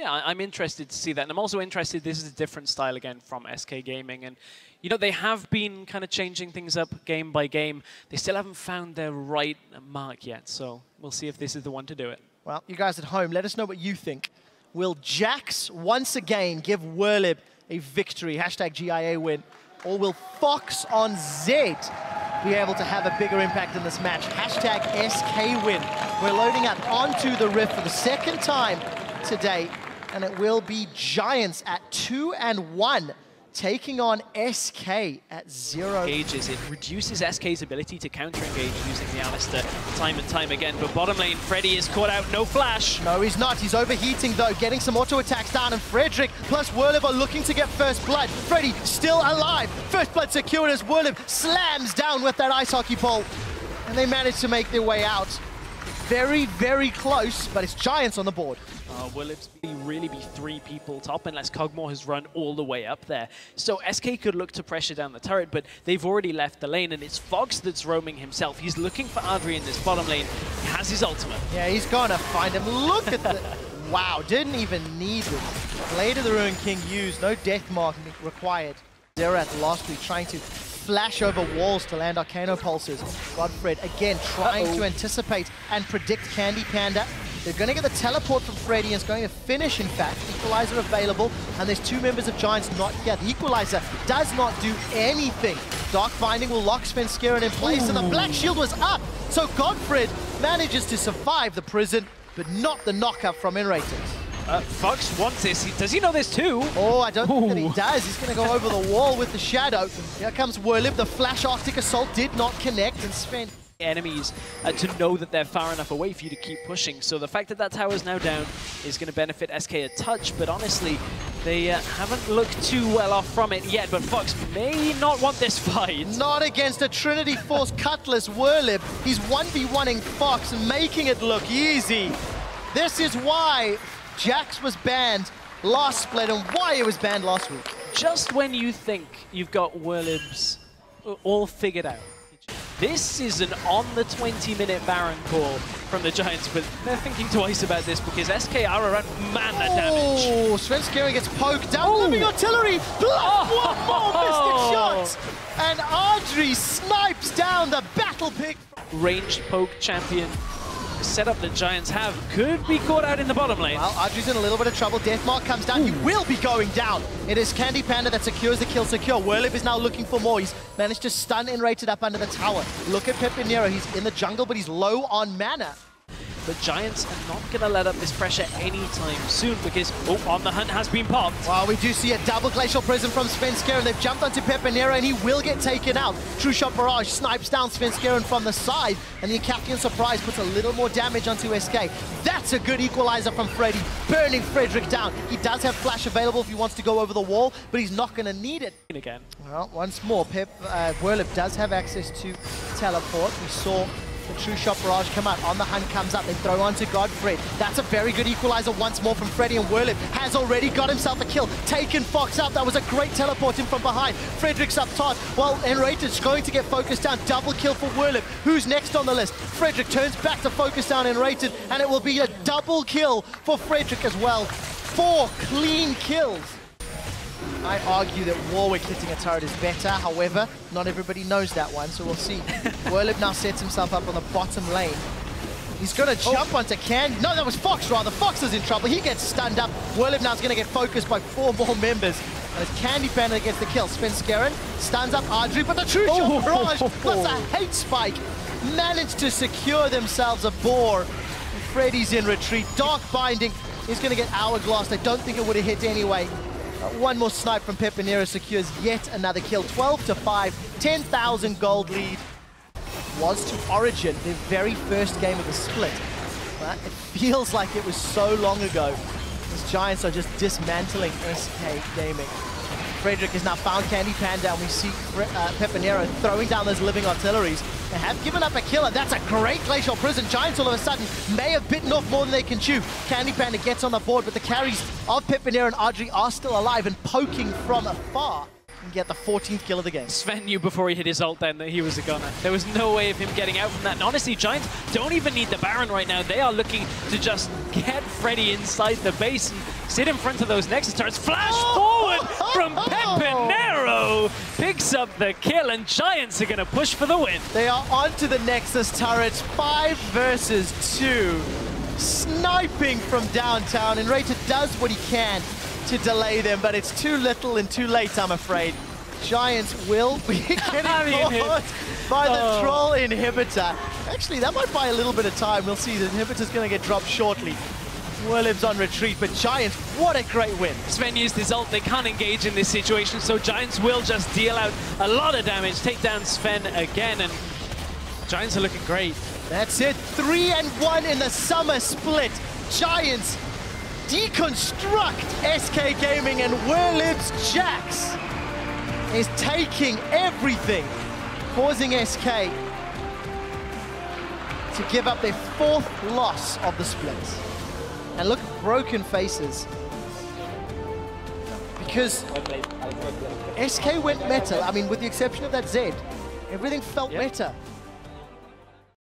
Yeah, I'm interested to see that. And I'm also interested, this is a different style again from SK Gaming. And, you know, they have been kind of changing things up game by game. They still haven't found their right mark yet. So we'll see if this is the one to do it. Well, you guys at home, let us know what you think. Will Jax once again give Werlyb a victory? Hashtag GIA win. Or will Fox on Z be able to have a bigger impact in this match? Hashtag SK win. We're loading up onto the Rift for the second time today, and it will be Giants at 2-1 taking on SK at 0. Engages, it reduces SK's ability to counter-engage using the Alistair time and time again, but bottom lane, Freddy is caught out, no flash. No, he's not, he's overheating though, getting some auto attacks down, and Frederick plus Werlyb are looking to get first blood. Freddy still alive, first blood secured as Werlyb slams down with that ice hockey pole, and they manage to make their way out. Very, very close, but it's Giants on the board. Will it really be three people top unless Kog'Maw has run all the way up there? So SK could look to pressure down the turret, but they've already left the lane, and it's Fox that's roaming himself. He's looking for Adryh in this bottom lane. He has his ultimate. Yeah, he's gonna find him. Look at the... Wow, didn't even need him. Blade of the Ruined King used, no Deathmark required. Zerath last week trying to flash over walls to land Arcano Pulses. Godfrey again trying to anticipate and predict Candy Panda. They're going to get the teleport from Freddy, and it's going to finish, in fact. Equalizer available, and there's two members of Giants not yet. The Equalizer does not do anything. Dark Binding will lock Svenskeren in place, and the Black Shield was up, so Godfrey manages to survive the prison, but not the knockup from Enratix. Fox wants this. Does he know this too? Oh, I don't think that he does. He's going to go over the wall with the shadow. Here comes Werlyb. The flash Arctic Assault did not connect, and spent enemies to know that they're far enough away for you to keep pushing. So the fact that that tower is now down is going to benefit SK a touch, but honestly, they haven't looked too well off from it yet, but Fox may not want this fight. Not against a Trinity Force Cutlass Werlyb. He's 1v1ing Fox and making it look easy. This is why Jax was banned last split, and why it was banned last week. Just when you think you've got Werlyb's all figured out. This is an on the 20-minute Baron call from the Giants, but they're thinking twice about this because SK are around, man, that damage. Oh, Svenskeren gets poked down. Living artillery, one more mystic shot, and Adryh snipes down the battle pick. Ranged poke champion. Setup the Giants have could be caught out in the bottom lane. Well, Adryh's in a little bit of trouble. Deathmark comes down. He will be going down. It is Candy Panda that secures the kill secure. Werlyb is now looking for more. He's managed to stun Enratix up under the tower. Look at PepiiNeRo. He's in the jungle, but he's low on mana. The Giants are not going to let up this pressure anytime soon because, On the Hunt has been popped. Well, we do see a double Glacial Prison from Svenskeren. They've jumped onto PepiiNeRo, and he will get taken out. True shot barrage snipes down Svenskeren from the side, and the Akathian Surprise puts a little more damage onto SK. That's a good equalizer from Freddy, burning Frederick down. He does have flash available if he wants to go over the wall, but he's not going to need it. Again. Well, once more, Werlyb does have access to teleport. We saw the true shot barrage come out. On the Hunt comes up. They throw onto Godfrey. That's a very good equalizer once more from Freddy, and Werlyb has already got himself a kill. Taken Fox out. That was a great teleport in from behind. Frederick's up top. Well, Enratix going to get focused down. Double kill for Werlyb. Who's next on the list? Frederick turns back to focus down Enratix, and it will be a double kill for Frederick as well. 4 clean kills. I argue that Warwick hitting a turret is better, however, not everybody knows that one, so we'll see. Werlyb now sets himself up on the bottom lane. He's going to jump onto Candy. No, that was Fox, rather. Fox is in trouble. He gets stunned up. Werlyb now is going to get focused by 4 more members. And it's Candy Panda that gets the kill. Svenskeren stuns up Adryh, but the true shot barrage plus a hate spike managed to secure themselves a bore. Freddy's in retreat. Dark Binding is going to get Hourglass. They don't think it would have hit anyway. One more snipe from PepiiNeRo secures yet another kill. 12-5, 10,000 gold lead. Was to Origin, their very first game of the split. But it feels like it was so long ago. These Giants are just dismantling SK Gaming. Frederick has now found Candy Panda, and we see PepiiNeRo throwing down those living artilleries. They have given up a kill, and that's a great Glacial Prison. Giants all of a sudden may have bitten off more than they can chew. Candy Panda gets on the board, but the carries of PepiiNeRo and Adryh are still alive and poking from afar. and get the 14th kill of the game. Sven knew before he hit his ult then that he was a gunner. There was no way of him getting out from that. And honestly, Giants don't even need the Baron right now. They are looking to just get Freddy inside the base and sit in front of those Nexus turrets. Flash forward from PepiiNeRo! Picks up the kill, and Giants are going to push for the win. They are onto the Nexus turrets, 5 versus 2. Sniping from downtown, and Enratix does what he can to delay them, but it's too little and too late, I'm afraid. Giants will be getting caught by the troll inhibitor. Actually, that might buy a little bit of time. We'll see. The inhibitor's going to get dropped shortly. Werlyb's on retreat, but Giants, what a great win. Sven used his ult. They can't engage in this situation, so Giants will just deal out a lot of damage. Take down Sven again, and Giants are looking great. That's it. 3-1 in the summer split. Giants deconstruct SK Gaming, and Werlyb's Jax is taking everything, causing SK to give up their 4th loss of the split. And look, broken faces. Because SK went meta. I mean, with the exception of that Zed, everything felt meta.